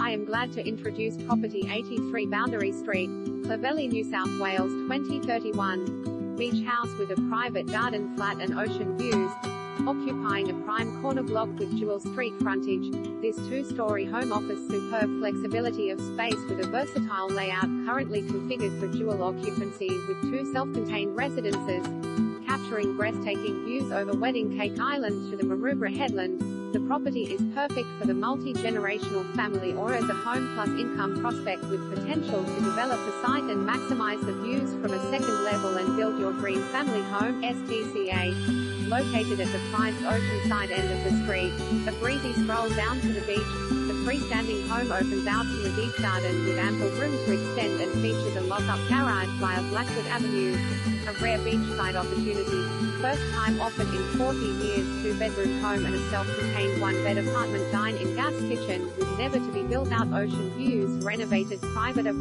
I am glad to introduce Property 83 Boundary Street, Clovelly, New South Wales 2031. Beach house with a private garden flat and ocean views. Occupying a prime corner block with dual street frontage, this two-story home offers superb flexibility of space with a versatile layout currently configured for dual occupancy with two self-contained residences, capturing breathtaking views over Wedding Cake Island to the Maroubra headland. The property is perfect for the multi-generational family or as a home plus income prospect with potential to develop the site and maximize the views from a second level and build your dream family home. STCA. Located at the prized oceanside end of the street, a breezy stroll down to the beach, the freestanding home opens out to a deep garden with ample room to extend and features a lock-up garage via Blackwood Avenue. A rare beachside opportunity, first time offered in 40 years, two-bedroom home and a self-contained one-bed apartment dine-in gas kitchen with never-to-be-built-out ocean views, renovated private apartment.